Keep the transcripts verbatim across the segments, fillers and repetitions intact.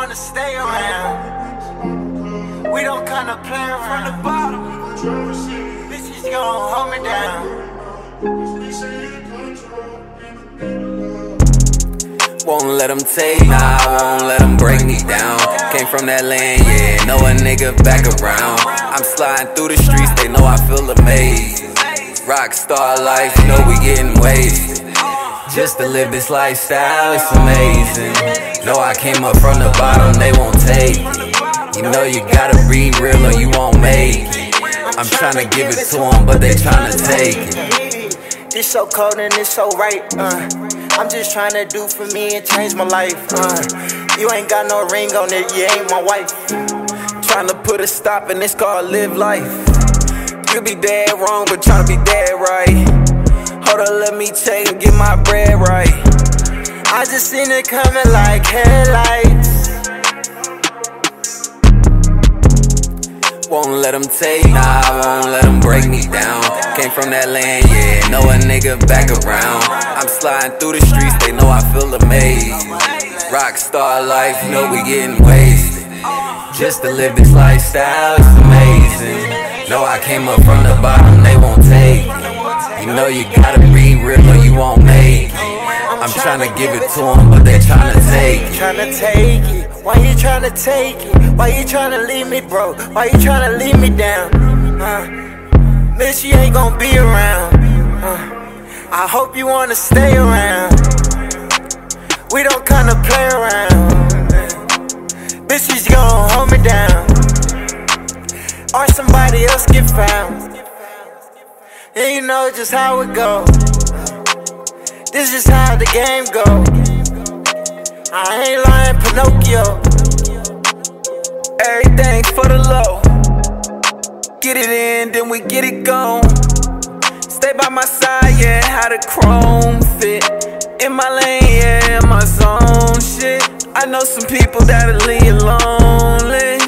wanna stay around. We don't kinda play around. From the bottom, bitches gon' hold me down. Won't let them take, nah, I won't let them break me down. Came from that land, yeah, know a nigga back around. I'm sliding through the streets, they know I feel amazed. Rockstar life, know we getting wasted. Just to live this lifestyle, it's amazing. Know I came up from the bottom, they won't take it. You know you gotta be real or you won't make it. I'm tryna give it to them, but they tryna take it. This so cold and it's so right, uh I'm just tryna do for me and change my life, uh You ain't got no ring on it, you ain't my wife. Tryna put a stop and it's called live life. You be dead wrong, but tryna be dead right. Hold up, let me check and get my bread right. I just seen it coming like headlights. Won't let them take, nah, I won't let them break me down. Came from that land, yeah, know a nigga back around. I'm sliding through the streets, they know I feel amazed. Rockstar life, know we getting wasted. Just to live this lifestyle, it's amazing. Know I came up from the bottom, they won't take it. You know you gotta be real or you won't make it. I'm tryna give it to them, but they tryna take it. Tryna take it, why you tryna take it? Why you tryna leave me broke? Why you tryna leave me down? Uh, miss, you ain't gon' be around. Uh, I hope you wanna stay around. We don't kinda play around. Bitches gon' hold me down. Or somebody else get found. And you know just how it go. This is how the game go. I ain't lying, Pinocchio. Everything for the low. Get it in, then we get it gone. Stay by my side, yeah, how the chrome fit. In my lane, yeah, in my zone, shit. I know some people that'll leave you lonely.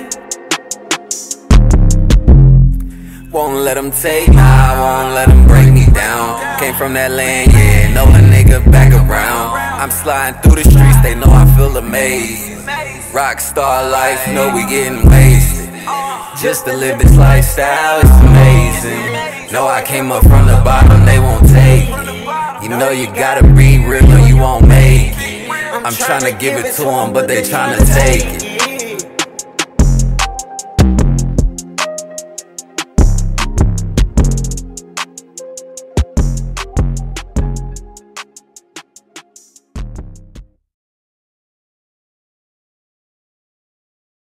Won't let them take, nah, I won't let them break me down. Came from that land, yeah, know a nigga back around. I'm sliding through the streets, they know I feel amazed. Rockstar life, know we getting wasted. Just to live this lifestyle, it's amazing. Know I came up from the bottom, they won't take it. You know you gotta be real or you won't make it. I'm tryna give it to them, but they tryna take it.